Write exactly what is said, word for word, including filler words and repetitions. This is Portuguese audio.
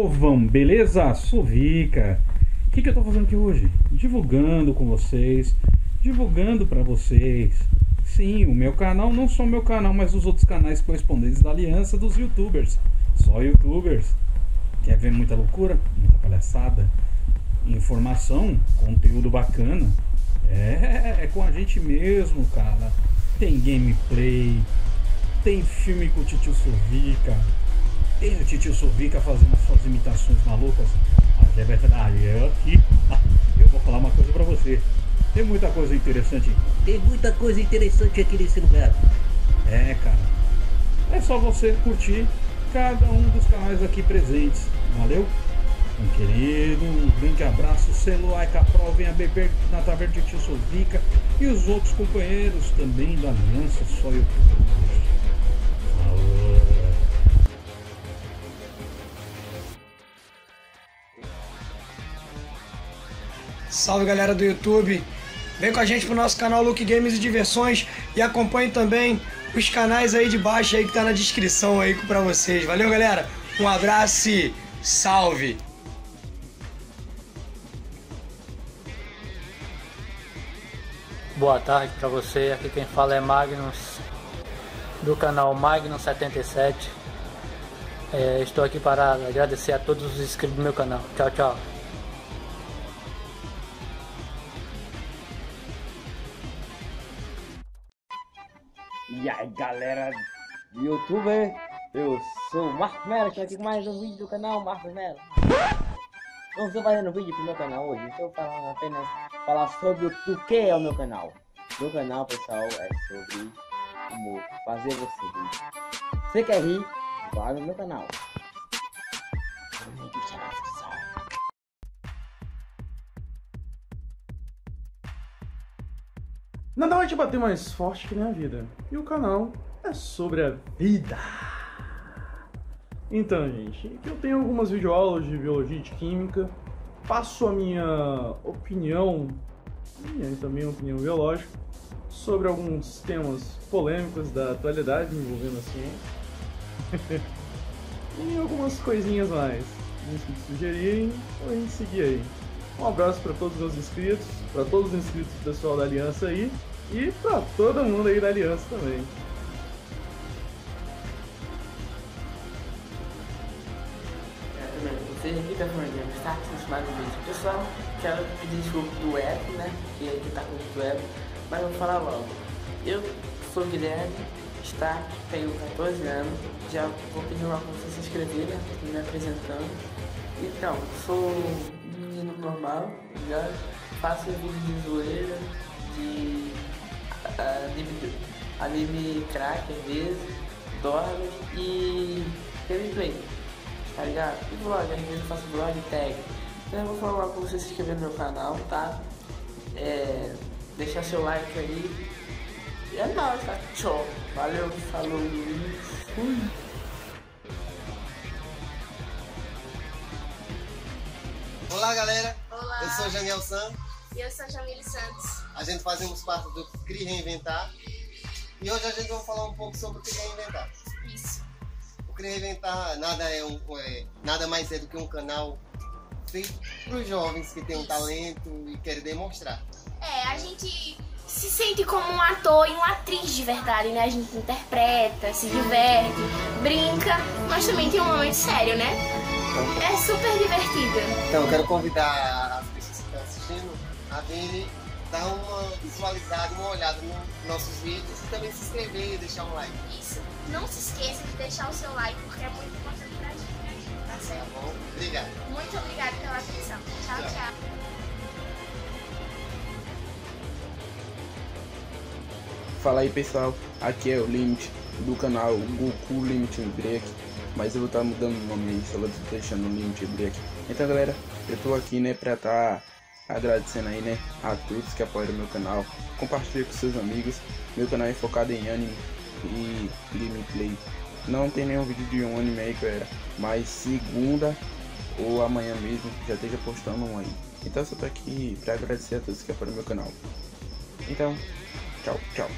povão, beleza? Sovica. O que, que eu tô fazendo aqui hoje? Divulgando com vocês, divulgando para vocês. Sim, o meu canal, não só o meu canal, mas os outros canais correspondentes da Aliança dos YouTubers. Só YouTubers. Quer ver muita loucura? Muita palhaçada? Informação? Conteúdo bacana? É, é com a gente mesmo, cara. Tem gameplay, tem filme com o Tio Sovica, tem o Tio Sovica fazendo suas imitações malucas. A Gebeta da aqui. Eu vou falar uma coisa pra você. Tem muita coisa interessante. Tem muita coisa interessante aqui nesse lugar. É, cara. É só você curtir cada um dos canais aqui presentes. Valeu? Um querido, um grande abraço. Celular Capral, venha beber na taverna de Tio Sovica. E os outros companheiros também da Aliança, só eu. Salve, galera do YouTube. Vem com a gente pro nosso canal Luck Games e Diversões e acompanhe também os canais aí de baixo aí que tá na descrição aí pra vocês. Valeu, galera. Um abraço e salve. Boa tarde para você, aqui quem fala é Magnus, do canal Magnus setenta e sete. É, estou aqui para agradecer a todos os inscritos do meu canal. Tchau, tchau. E aí, galera do YouTube, eu sou o Marcos Melo, estou aqui com mais um vídeo do canal Marcos Melo. Não estou fazendo vídeo pro meu canal hoje, estou falando apenas falar sobre o que é o meu canal. Meu canal, pessoal, é sobre humor, fazer você rir. Você quer rir? Vá no meu canal. Nada vai te bater mais forte que minha vida. E o canal é sobre a vida. Então, gente, eu tenho algumas videoaulas de biologia e de química, passo a minha opinião, e também a opinião biológica, sobre alguns temas polêmicos da atualidade envolvendo a ciência. E algumas coisinhas mais, uns que te sugerirem, ou a gente seguir aí. Um abraço para todos os meus inscritos, para todos os inscritos do pessoal da Aliança aí, e para todo mundo aí da Aliança também. Vocês aqui da família está assistindo mais um vídeo. Pessoal, quero pedir desculpa do web, né? Que aqui tá com o web, mas vou falar logo. Eu sou o Guilherme, está, tenho quatorze anos, já vou pedir logo para vocês se inscreverem, me apresentando. Então, sou um menino normal, já faço vídeo de zoeira, de anime, anime crack às vezes, dorme e gameplay. Tá ligado? E vlog, às vezes eu faço vlog e tag. Então eu vou falar pra você se inscrever no meu canal, tá? É, deixar seu like aí. E é nóis, tá? Tchau. Valeu, falou. Fui. Olá, galera. Olá. Eu sou Janiele Santos. E eu sou Jamile Santos. A gente fazemos parte do Cri Reinventar. E hoje a gente vai falar um pouco sobre o Cri Reinventar. Isso. Cri Reinventar nada, é um, é, nada mais é do que um canal feito para os jovens que têm um talento e querem demonstrar. É, a gente se sente como um ator e uma atriz de verdade, né? A gente interpreta, se diverte, brinca, mas também tem um momento sério, né? É super divertida. Então, eu quero convidar as pessoas que estão assistindo a virem, dar uma visualizada, uma olhada nos nossos vídeos e também se inscrever e deixar um like. Isso. Não se esqueça de deixar o seu like, porque é muito importante pra gente, pra gente, tá certo? Tá bom, obrigado. Muito obrigado pela atenção. Tchau, tchau. tchau. Fala aí, pessoal. Aqui é o Limit do canal GOKU LIMIT BREAK, mas eu vou estar mudando o nome, só vou deixando o Limit Break. Então, galera, eu tô aqui, né, pra estar agradecendo aí, né, a todos que apoiam o meu canal. Compartilhe com seus amigos. Meu canal é focado em anime e gameplay. Não tem nenhum vídeo de um anime aí, galera, mas segunda ou amanhã mesmo já esteja postando um aí. Então só tô aqui pra agradecer a todos que apoiam o meu canal. Então, tchau, tchau.